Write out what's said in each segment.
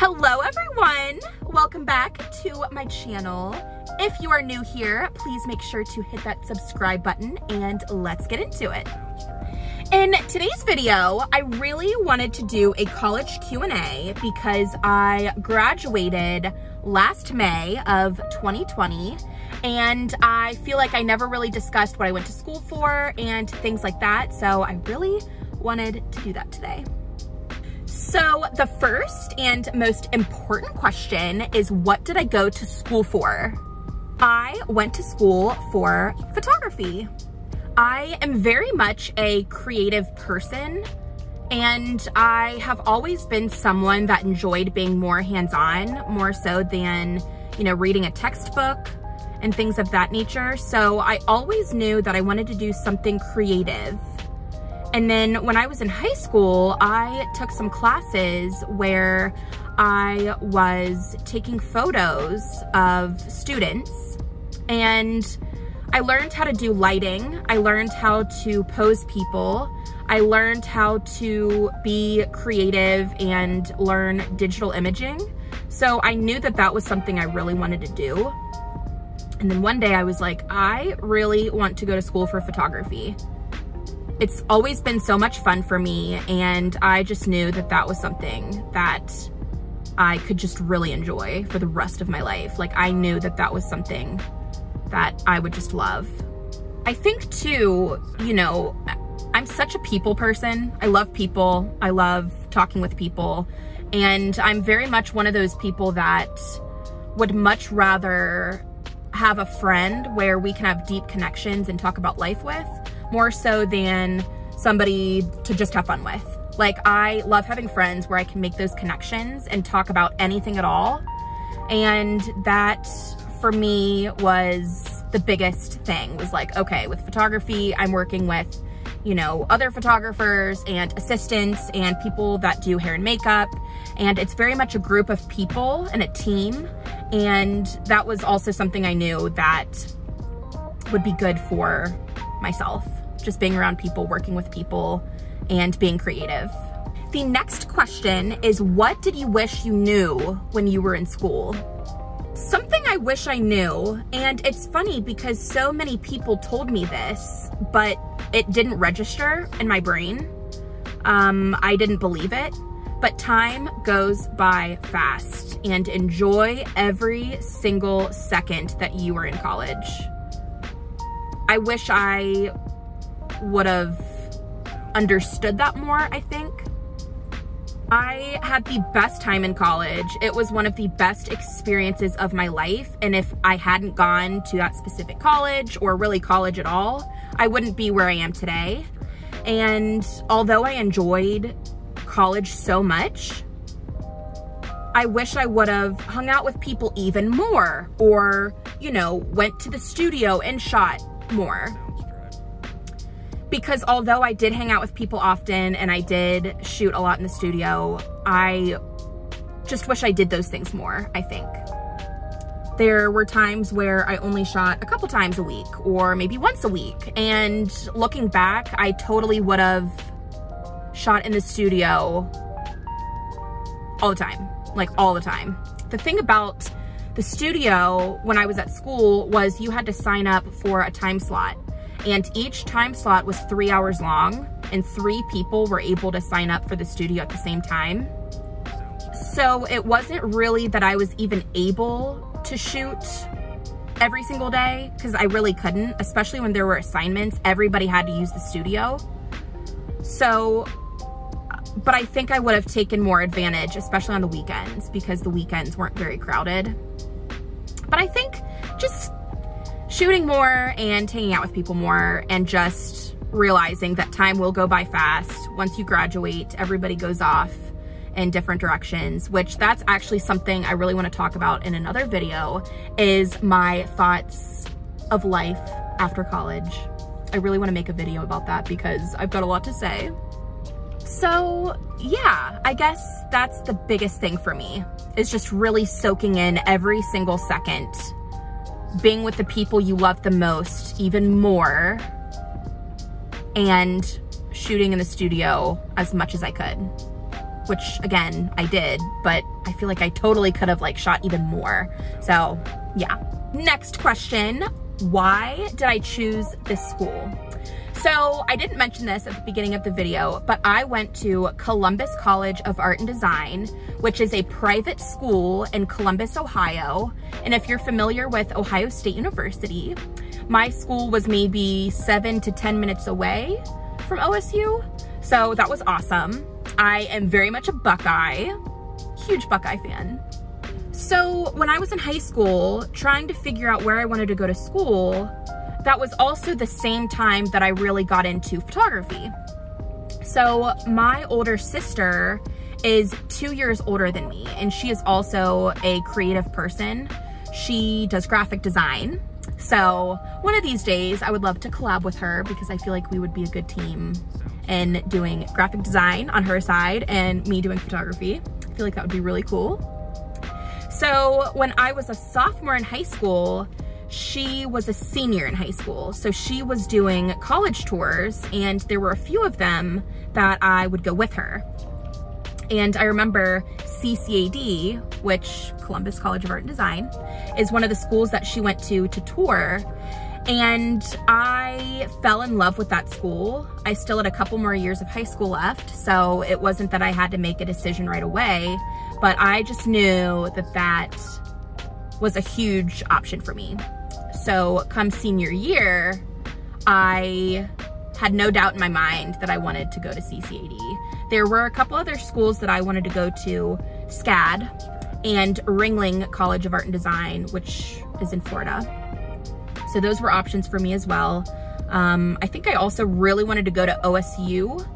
Hello everyone, welcome back to my channel. If you are new here, please make sure to hit that subscribe button and let's get into it. In today's video, I really wanted to do a college Q&A because I graduated last May of 2020 and I feel like I never really discussed what I went to school for and things like that, so I really wanted to do that today. So the first and most important question is, what did I go to school for? I went to school for photography. I am very much a creative person, and I have always been someone that enjoyed being more hands-on, more so than, you know, reading a textbook and things of that nature. So I always knew that I wanted to do something creative. And then when I was in high school, I took some classes where I was taking photos of students, and I learned how to do lighting, I learned how to pose people, I learned how to be creative and learn digital imaging. So I knew that that was something I really wanted to do. And then one day I was like, I really want to go to school for photography. It's always been so much fun for me, and I just knew that that was something that I could just really enjoy for the rest of my life. Like, I knew that that was something that I would just love. I think too, you know, I'm such a people person. I love people. I love talking with people. And I'm very much one of those people that would much rather have a friend where we can have deep connections and talk about life with, more so than somebody to just have fun with. Like, I love having friends where I can make those connections and talk about anything at all. And that for me was the biggest thing, was like, okay, with photography, I'm working with, you know, other photographers and assistants and people that do hair and makeup. And it's very much a group of people and a team. And that was also something I knew that would be good for myself, just being around people, working with people, and being creative. The next question is, what did you wish you knew when you were in school? Something I wish I knew, and it's funny because so many people told me this, but it didn't register in my brain. I didn't believe it, but time goes by fast, and enjoy every single second that you were in college. I wish I would have understood that more, I think. I had the best time in college. It was one of the best experiences of my life. And if I hadn't gone to that specific college, or really college at all, I wouldn't be where I am today. And although I enjoyed college so much, I wish I would have hung out with people even more, or, you know, went to the studio and shot more. Because although I did hang out with people often and I did shoot a lot in the studio, I just wish I did those things more, I think. There were times where I only shot a couple times a week, or maybe once a week. And looking back, I totally would have shot in the studio all the time, like all the time. The thing about the studio when I was at school was you had to sign up for a time slot. And each time slot was 3 hours long, and 3 people were able to sign up for the studio at the same time. So it wasn't really that I was even able to shoot every single day, because I really couldn't, especially when there were assignments. Everybody had to use the studio. So, but I think I would have taken more advantage, especially on the weekends, because the weekends weren't very crowded. But I think just shooting more and hanging out with people more, and just realizing that time will go by fast. Once you graduate, everybody goes off in different directions, which that's actually something I really want to talk about in another video, is my thoughts of life after college. I really want to make a video about that because I've got a lot to say. So yeah, I guess that's the biggest thing for me, is just really soaking in every single second, being with the people you love the most even more, and shooting in the studio as much as I could. which again, I did, but I feel like I totally could have like shot even more. So yeah. Next question, why did I choose this school? So I didn't mention this at the beginning of the video, but I went to Columbus College of Art and Design, which is a private school in Columbus, Ohio. And if you're familiar with Ohio State University, my school was maybe 7 to 10 minutes away from OSU. So that was awesome. I am very much a Buckeye, huge Buckeye fan. So when I was in high school, trying to figure out where I wanted to go to school, that was also the same time that I really got into photography. So my older sister is 2 years older than me, and she is also a creative person. She does graphic design. So one of these days I would love to collab with her because I feel like we would be a good team in doing graphic design on her side and me doing photography. I feel like that would be really cool. So when I was a sophomore in high school, she was a senior in high school, so she was doing college tours, and there were a few of them that I would go with her. And I remember CCAD, which Columbus College of Art and Design, is one of the schools that she went to tour, and I fell in love with that school. I still had a couple more years of high school left, so it wasn't that I had to make a decision right away, but I just knew that that was a huge option for me. So come senior year, I had no doubt in my mind that I wanted to go to CCAD. There were a couple other schools that I wanted to go to, SCAD and Ringling College of Art and Design, which is in Florida. So those were options for me as well. I think I also really wanted to go to OSU,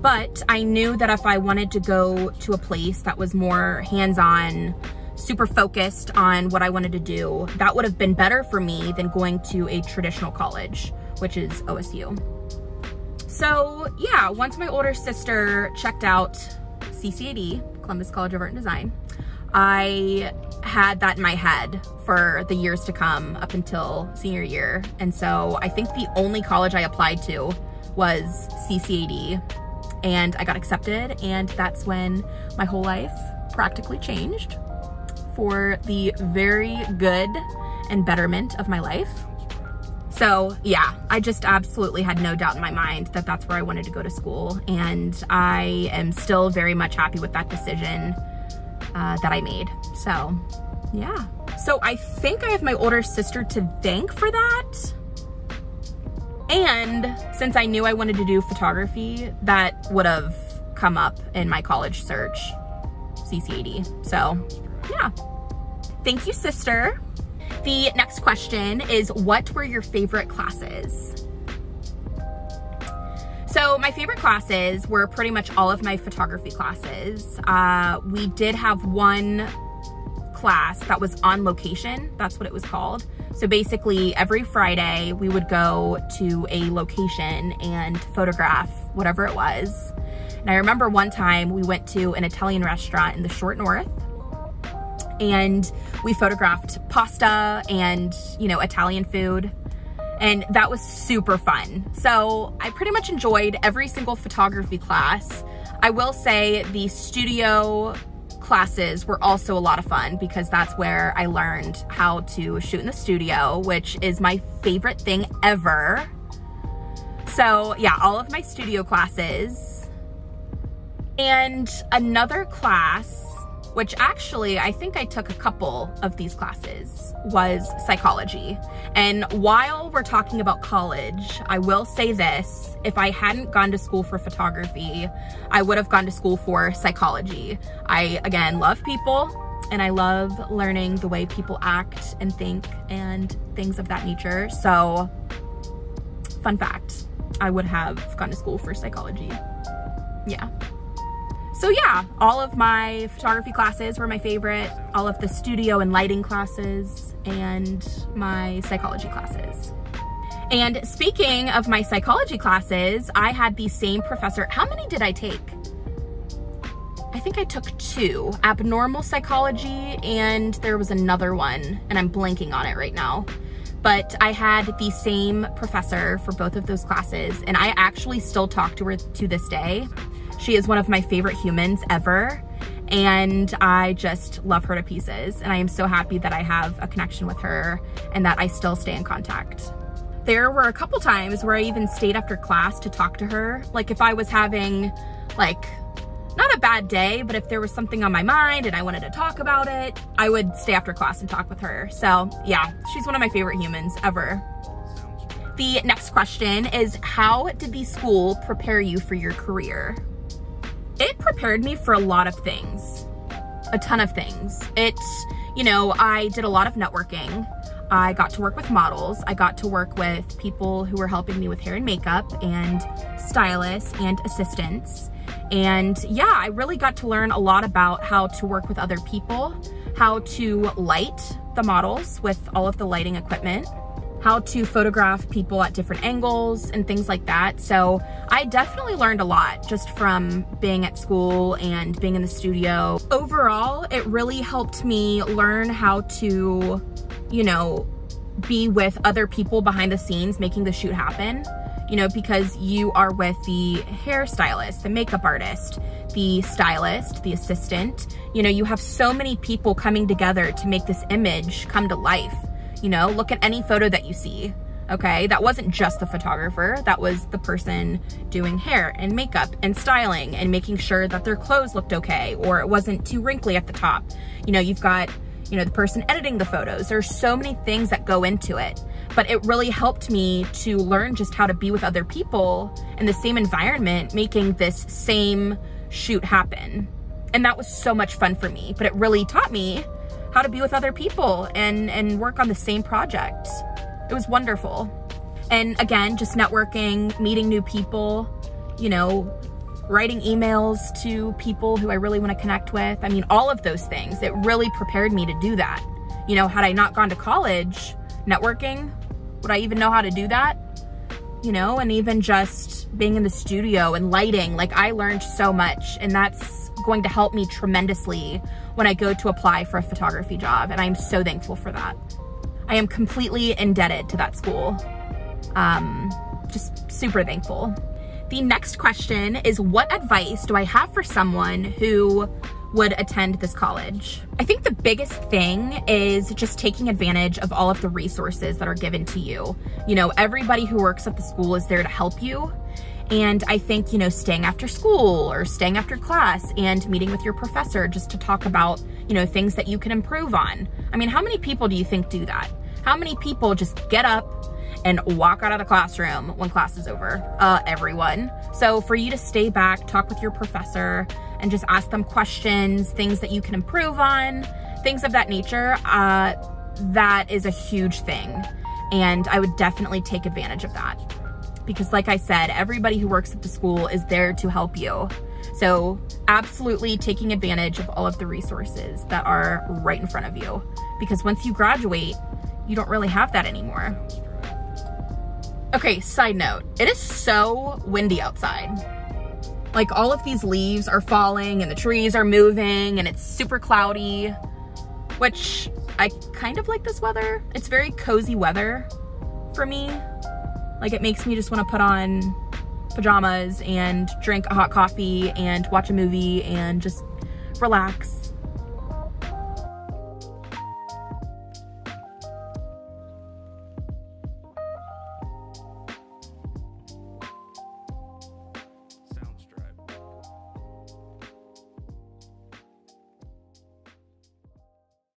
but I knew that if I wanted to go to a place that was more hands-on, super focused on what I wanted to do, that would have been better for me than going to a traditional college, which is OSU. So yeah, once my older sister checked out CCAD, Columbus College of Art and Design, I had that in my head for the years to come up until senior year. And so I think the only college I applied to was CCAD, and I got accepted, and that's when my whole life practically changed for the very good and betterment of my life. So yeah, I just absolutely had no doubt in my mind that that's where I wanted to go to school, and I am still very much happy with that decision that I made. So yeah. So I think I have my older sister to thank for that. And since I knew I wanted to do photography, that would have come up in my college search, CCAD. So yeah. Thank you, sister. The next question is, what were your favorite classes? So my favorite classes were pretty much all of my photography classes. We did have one class that was on location. That's what it was called. So basically every Friday we would go to a location and photograph whatever it was. And I remember one time we went to an Italian restaurant in the Short North, and we photographed pasta and, you know, Italian food, and that was super fun. So I pretty much enjoyed every single photography class. I will say the studio classes were also a lot of fun because that's where I learned how to shoot in the studio, which is my favorite thing ever. So yeah, all of my studio classes. And another class, which actually I think I took a couple of these classes, was psychology. And while we're talking about college, I will say this, if I hadn't gone to school for photography, I would have gone to school for psychology. I, again, love people, and I love learning the way people act and think and things of that nature. So, fun fact, I would have gone to school for psychology, yeah. So yeah, all of my photography classes were my favorite, all of the studio and lighting classes, and my psychology classes. And speaking of my psychology classes, I had the same professor. How many did I take? I think I took two, abnormal psychology, and there was another one, and I'm blanking on it right now. But I had the same professor for both of those classes, and I actually still talk to her to this day. She is one of my favorite humans ever, and I just love her to pieces, and I am so happy that I have a connection with her and that I still stay in contact. There were a couple times where I even stayed after class to talk to her. Like if I was having like not a bad day, but if there was something on my mind and I wanted to talk about it, I would stay after class and talk with her. So yeah, she's one of my favorite humans ever. The next question is, how did the school prepare you for your career? It prepared me for a lot of things, a ton of things. You know, I did a lot of networking. I got to work with models. I got to work with people who were helping me with hair and makeup and stylists and assistants. And yeah, I really got to learn a lot about how to work with other people, how to light the models with all of the lighting equipment, how to photograph people at different angles and things like that. So I definitely learned a lot just from being at school and being in the studio. Overall, it really helped me learn how to, you know, be with other people behind the scenes making the shoot happen, you know, because you are with the hairstylist, the makeup artist, the stylist, the assistant. You know, you have so many people coming together to make this image come to life. You know, look at any photo that you see, okay? That wasn't just the photographer, that was the person doing hair and makeup and styling and making sure that their clothes looked okay or it wasn't too wrinkly at the top. You know, you've got, you know, the person editing the photos. There's so many things that go into it, but it really helped me to learn just how to be with other people in the same environment, making this same shoot happen. And that was so much fun for me, but it really taught me how to be with other people and work on the same project. It was wonderful. And again, just networking, meeting new people, you know, writing emails to people who I really want to connect with. I mean, all of those things, it really prepared me to do that. You know, had I not gone to college, networking, would I even know how to do that? You know, and even just being in the studio and lighting, like I learned so much, and that's going to help me tremendously when I go to apply for a photography job, and I'm so thankful for that. I am completely indebted to that school. Just super thankful. The next question is, what advice do I have for someone who would attend this college? I think the biggest thing is just taking advantage of all of the resources that are given to you. You know, everybody who works at the school is there to help you. And I think, you know, staying after school or staying after class and meeting with your professor just to talk about, you know, things that you can improve on. I mean, how many people do you think do that? How many people just get up and walk out of the classroom when class is over? Everyone. So for you to stay back, talk with your professor, and just ask them questions, things that you can improve on, things of that nature, that is a huge thing. And I would definitely take advantage of that. Because like I said, everybody who works at the school is there to help you. So absolutely taking advantage of all of the resources that are right in front of you. Because once you graduate, you don't really have that anymore. Okay, side note, it is so windy outside. Like all of these leaves are falling and the trees are moving and it's super cloudy, which I kind of like this weather. It's very cozy weather for me. Like it makes me just want to put on pajamas and drink a hot coffee and watch a movie and just relax